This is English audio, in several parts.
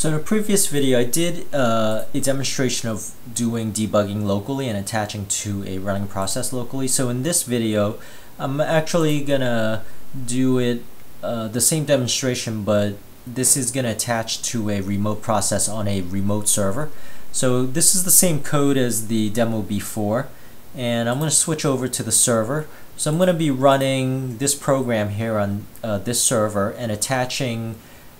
So in a previous video, I did a demonstration of doing debugging locally and attaching to a running process locally. So in this video, I'm actually gonna do it the same demonstration, but this is gonna attach to a remote process on a remote server. So this is the same code as the demo before, and I'm gonna switch over to the server. So I'm gonna be running this program here on this server and attaching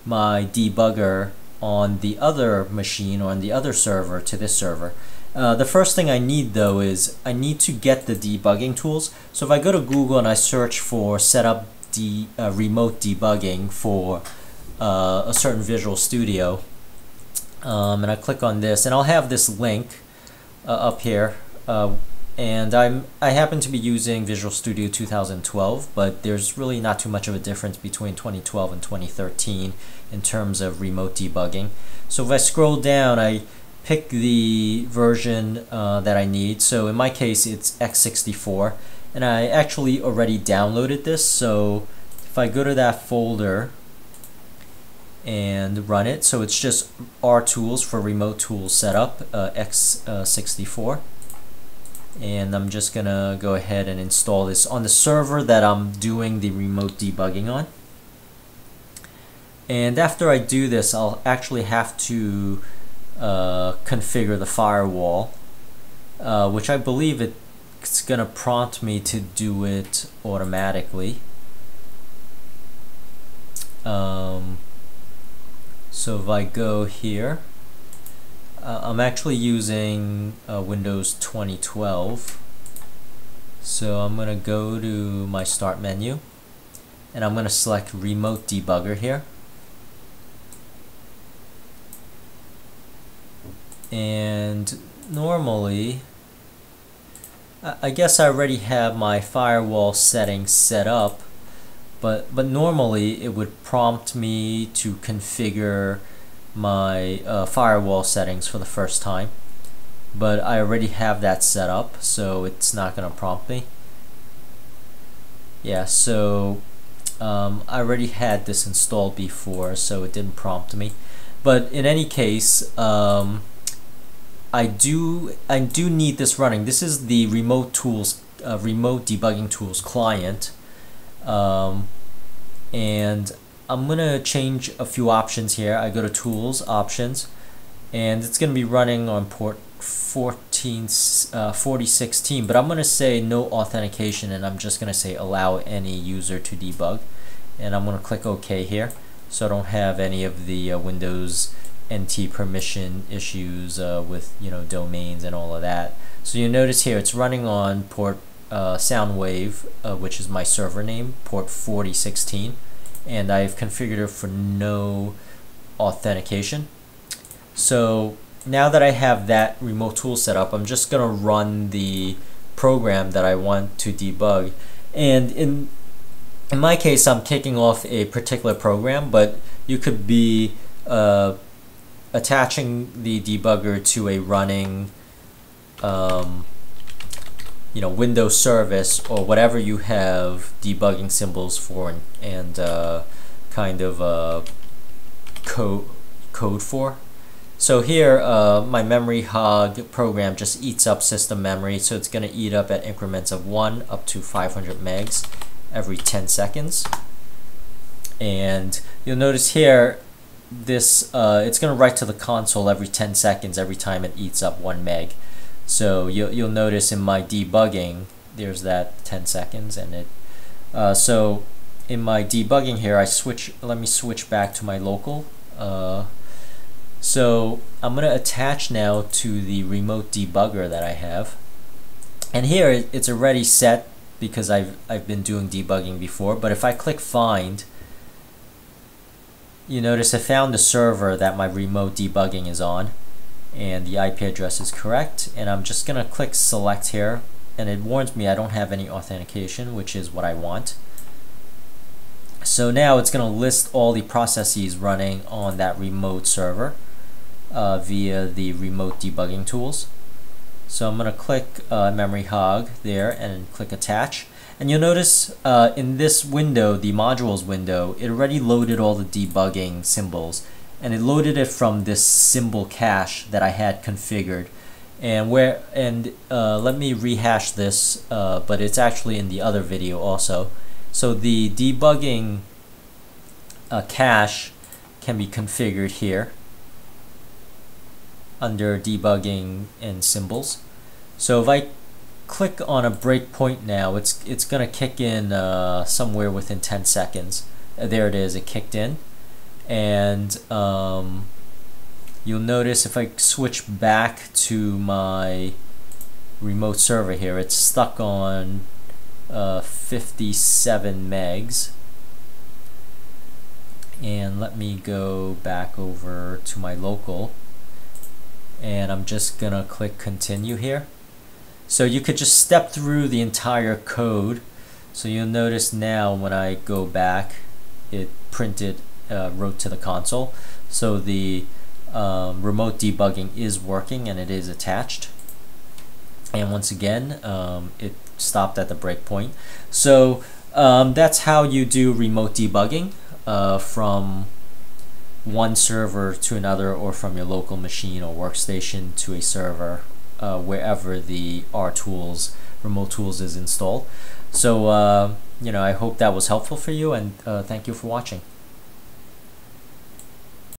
my debugger on the other machine, on the other server, to this server. The first thing I need though is I need to get the debugging tools. So if I go to Google and I search for setup remote debugging for a certain Visual Studio, and I click on this, and I'll have this link up here, and I happen to be using Visual Studio 2012, but there's really not too much of a difference between 2012 and 2013 in terms of remote debugging. So if I scroll down, I pick the version that I need. So in my case, it's x64, and I actually already downloaded this. So if I go to that folder and run it, so it's just R Tools for Remote Tools Setup x64. And I'm just gonna go ahead and install this on the server that I'm doing the remote debugging on. And after I do this, I'll actually have to configure the firewall, which I believe it's gonna prompt me to do it automatically. So if I go here, I'm actually using Windows 2012, so I'm gonna go to my start menu and I'm gonna select remote debugger here, and normally I guess I already have my firewall settings set up, but normally it would prompt me to configure my firewall settings for the first time, but I already have that set up, so it's not gonna prompt me. Yeah, so I already had this installed before, so it didn't prompt me. But in any case, I do need this running. This is the remote tools remote debugging tools client, and I'm gonna change a few options here. I go to tools, options, and it's gonna be running on port 4016, but I'm gonna say no authentication, and I'm just gonna say allow any user to debug, and I'm gonna click OK here, so I don't have any of the Windows NT permission issues with, you know, domains and all of that. So you notice here it's running on port Soundwave, which is my server name, port 4016. And I've configured it for no authentication. So now that I have that remote tool set up, I'm just gonna run the program that I want to debug. And in my case, I'm kicking off a particular program, but you could be attaching the debugger to a running you know, Windows service or whatever you have debugging symbols for and kind of code for. So here my memory hog program just eats up system memory, so it's gonna eat up at increments of 1 up to 500 megs every 10 seconds. And you'll notice here this it's gonna write to the console every 10 seconds every time it eats up 1 meg. So you'll notice in my debugging there's that 10 seconds, and it so in my debugging here let me switch back to my local. So I'm gonna attach now to the remote debugger that I have, and here it's already set because I've been doing debugging before. But if I click find, you notice I found the server that my remote debugging is on, and the IP address is correct, and I'm just gonna click select here, and it warns me I don't have any authentication, which is what I want. So now it's gonna list all the processes running on that remote server via the remote debugging tools. So I'm gonna click memory hog there and click attach, and you'll notice in this window, the modules window, it already loaded all the debugging symbols, and it loaded it from this symbol cache that I had configured. And let me rehash this, but it's actually in the other video also. So the debugging cache can be configured here under debugging and symbols. So if I click on a breakpoint now, it's gonna kick in somewhere within 10 seconds. There it is, it kicked in. And you'll notice if I switch back to my remote server here, it's stuck on 57 megs. And let me go back over to my local, and I'm just gonna click continue here. So you could just step through the entire code. So you'll notice now when I go back, it printed, wrote to the console. So the remote debugging is working and it is attached, and once again it stopped at the breakpoint. So that's how you do remote debugging from one server to another, or from your local machine or workstation to a server wherever the R Tools Remote Tools is installed. So you know, I hope that was helpful for you, and thank you for watching.